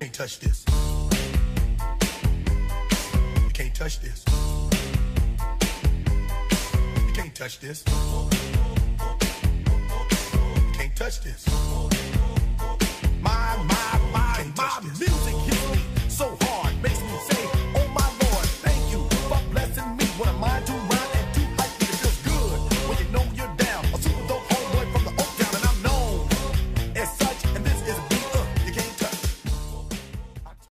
Can't touch this. You can't touch this. You can't touch this. You can't touch this.